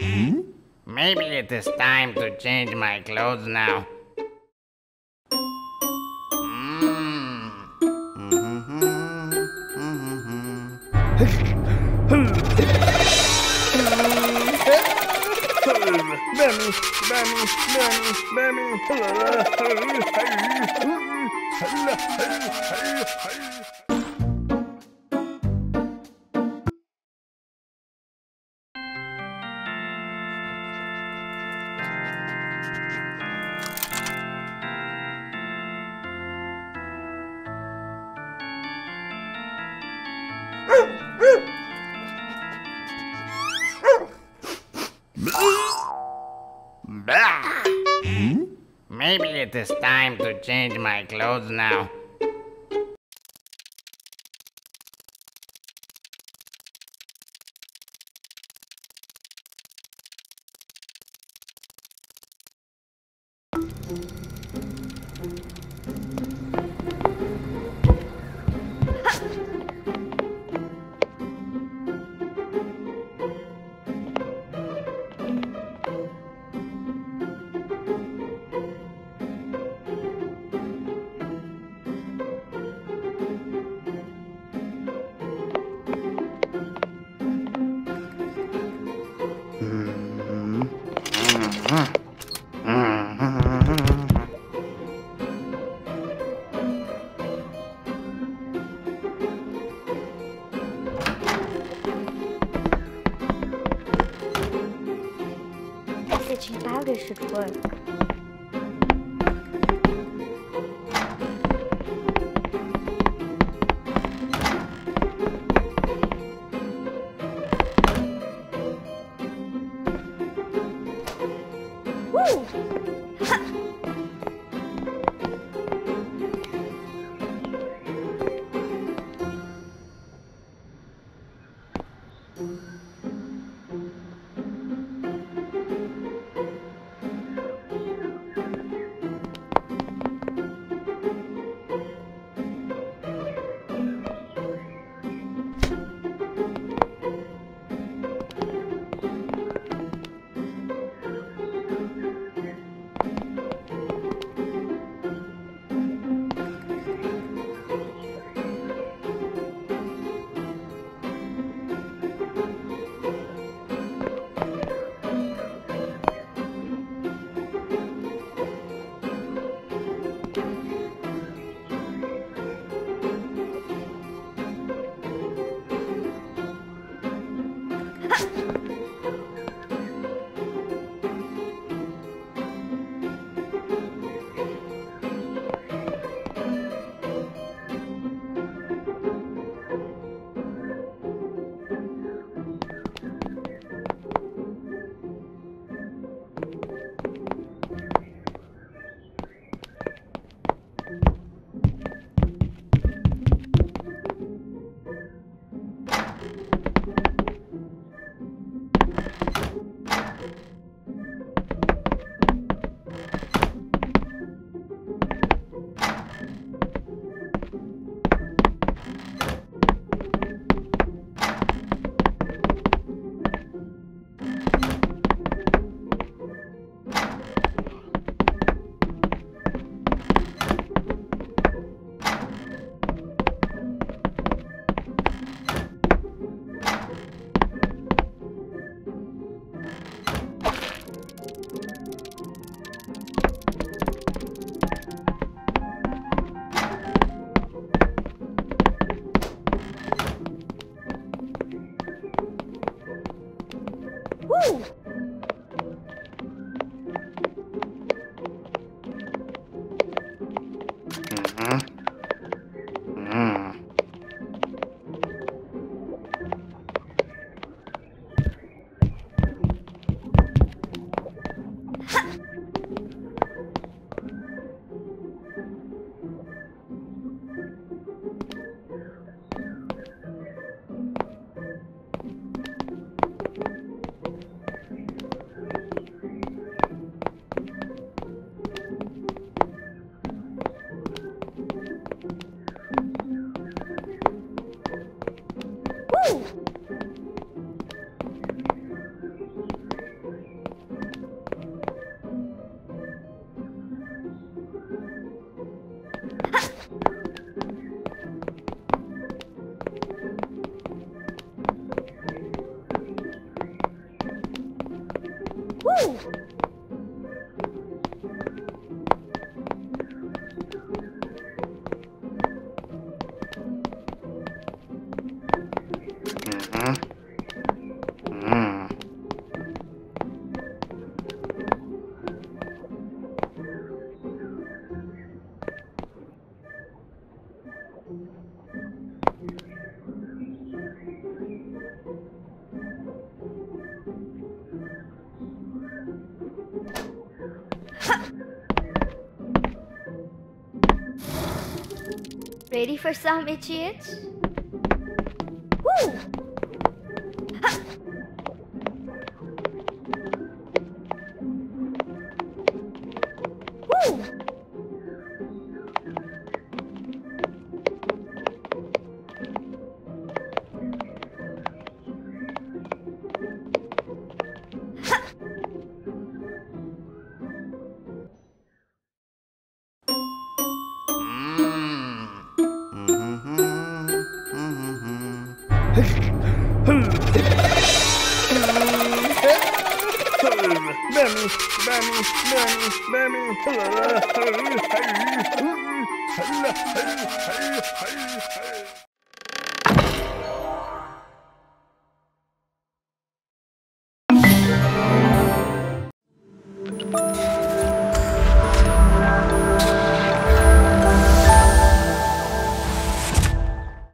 Hmm? Maybe it is time to change my clothes now. Maybe it is time to change my clothes now. Stitching powder should work. Woo! Ha! Woo! Ready for some itchy itch? Woo! Ha! Woo! Ha! Mammy,